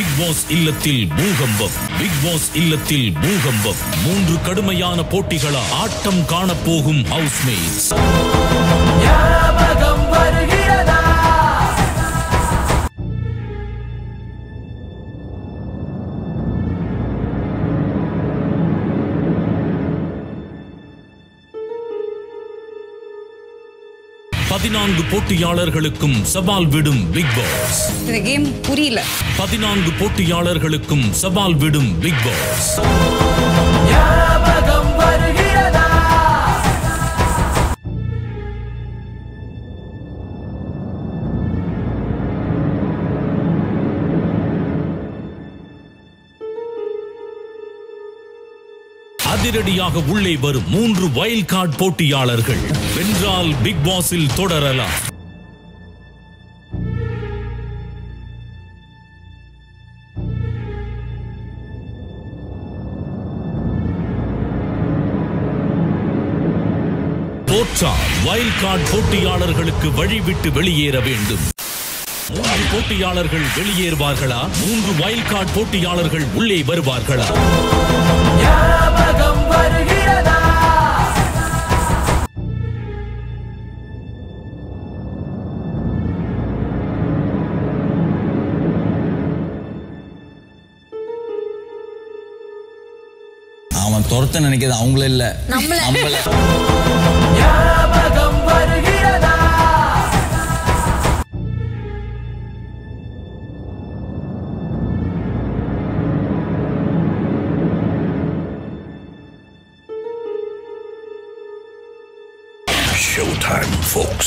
Big Boss illathil moohambam. Moondru kadumaiyana potikala aattam kaana pogum housemates. Yabagam varugirada. Padinangu போட்டியாளர்களுக்கும் சவால் விடும் big pass. இந்த game புரியல. 14 போட்டியாளர்களுக்கும் சவால் விடும் பிக் பாஸ். யாபகம் வருகிறதா? அதிரடியாக உள்ளே வரும் 3 வைல்ட் கார்டு போட்டியாளர்கள் வென்றால் பிக் பாஸில் தொடரலாம். தோற்றால் வைல்ட் கார்டு போட்டியாளர்களுக்கு வழிவிட்டு வெளியேற வேண்டும். 3 போட்டியாளர்கள் வெளியேறுவார்களா? 3 வைல்ட் கார்டு போட்டியாளர்கள் உள்ளே வருவார்களா? அவன் தோற்ற நினைக்கிறது அவங்கள இல்ல நம்மள. Showtime, folks.